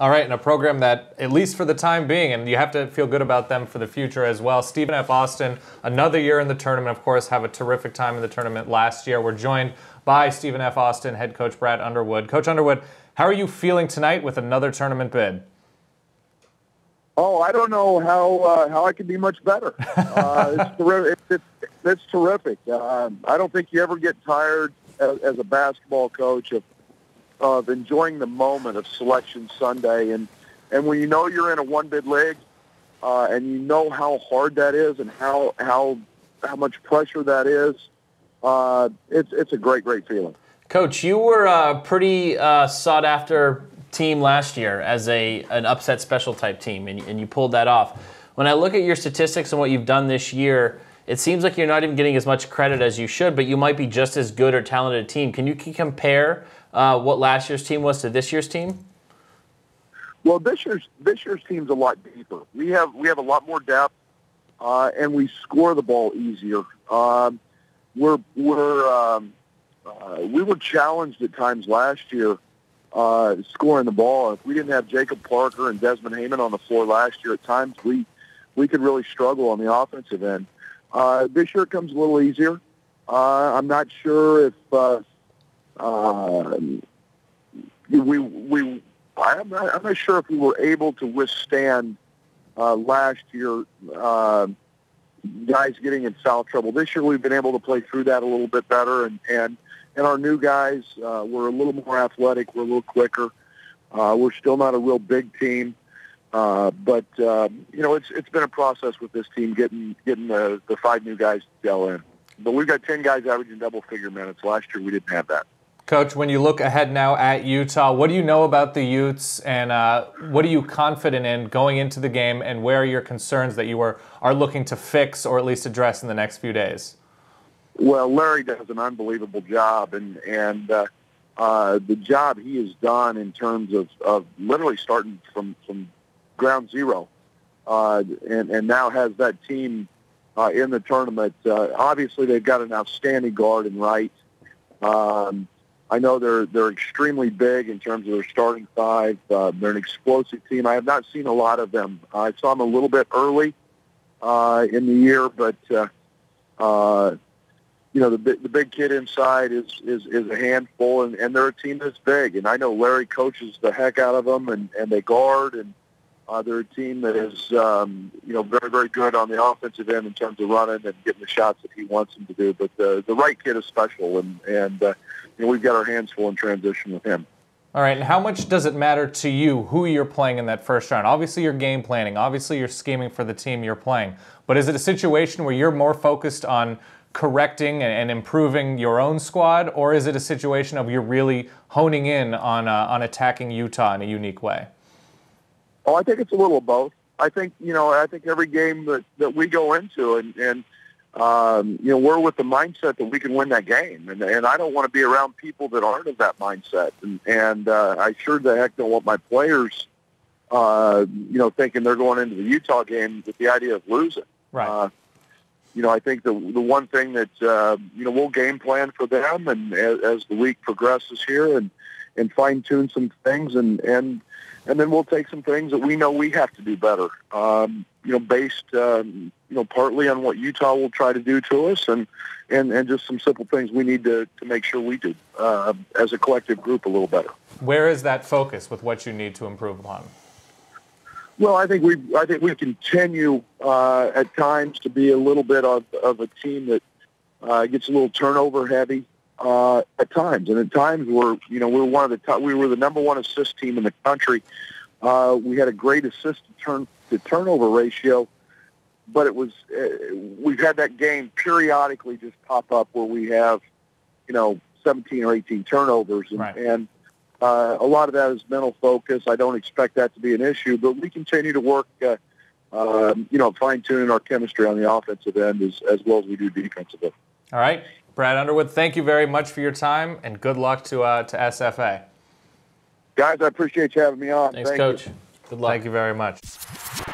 All right, and a program that, at least for the time being, and you have to feel good about them for the future as well. Stephen F. Austin, another year in the tournament, of course, have a terrific time in the tournament last year. We're joined by Stephen F. Austin head coach Brad Underwood. Coach Underwood, how are you feeling tonight with another tournament bid? Oh, I don't know how I could be much better. It's terrific. I don't think you ever get tired as a basketball coach of enjoying the moment of Selection Sunday. And when you know you're in a one-bid league and you know how hard that is and how much pressure that is, it's a great, great feeling. Coach, you were a pretty sought-after team last year as an upset special type team, and you pulled that off. When I look at your statistics and what you've done this year, it seems like you're not even getting as much credit as you should, but you might be just as good or talented a team. Can you compare what last year's team was to this year's team? Well, this year's team's a lot deeper. We have a lot more depth, and we score the ball easier. We were challenged at times last year scoring the ball. If we didn't have Jacob Parker and Desmond Heyman on the floor last year, at times we could really struggle on the offensive end. This year comes a little easier. I'm not sure if. I'm not sure if we were able to withstand last year guys getting in foul trouble. This year we've been able to play through that a little bit better, and our new guys were a little more athletic, we're a little quicker. We're still not a real big team, but it's been a process with this team getting the five new guys to gel in. But we've got 10 guys averaging double-figure minutes. Last year we didn't have that. Coach, when you look ahead now at Utah, what do you know about the Utes, and what are you confident in going into the game, and where are your concerns that you are looking to fix or at least address in the next few days? Well, Larry does an unbelievable job, and the job he has done in terms of literally starting from ground zero and now has that team in the tournament. Obviously, they've got an outstanding guard in Wright. I know they're extremely big in terms of their starting five. They're an explosive team. I have not seen a lot of them. I saw them a little bit early in the year, but the big kid inside is a handful, and they're a team that's big. And I know Larry coaches the heck out of them, and they guard and. They're a team that is, very, very good on the offensive end in terms of running and getting the shots that he wants them to do. But the right kid is special, and we've got our hands full in transition with him. All right, and how much does it matter to you who you're playing in that first round? Obviously, you're game planning. Obviously, you're scheming for the team you're playing. But is it a situation where you're more focused on correcting and improving your own squad, or is it a situation of you're really honing in on attacking Utah in a unique way? Oh, I think it's a little of both. I think every game that we go into and we're with the mindset that we can win that game. And I don't want to be around people that aren't of that mindset. And I sure the heck don't want my players, thinking they're going into the Utah game with the idea of losing. Right. I think the one thing that, we'll game plan for them and as the week progresses here and fine-tune some things and then we'll take some things that we know we have to do better, based, partly on what Utah will try to do to us and just some simple things we need to make sure we do as a collective group a little better. Where is that focus with what you need to improve upon? Well, I think we continue at times to be a little bit of a team that gets a little turnover heavy. At times, and at times we were the number one assist team in the country. We had a great assist to turnover ratio, but it was we've had that game periodically just pop up where we have 17 or 18 turnovers, and, right. and a lot of that is mental focus. I don't expect that to be an issue, but we continue to work. Fine-tuning our chemistry on the offensive end as well as we do defensively. All right. Brad Underwood, thank you very much for your time, and good luck to SFA. Guys, I appreciate you having me on. Thanks, Coach. Good luck. Thank you very much.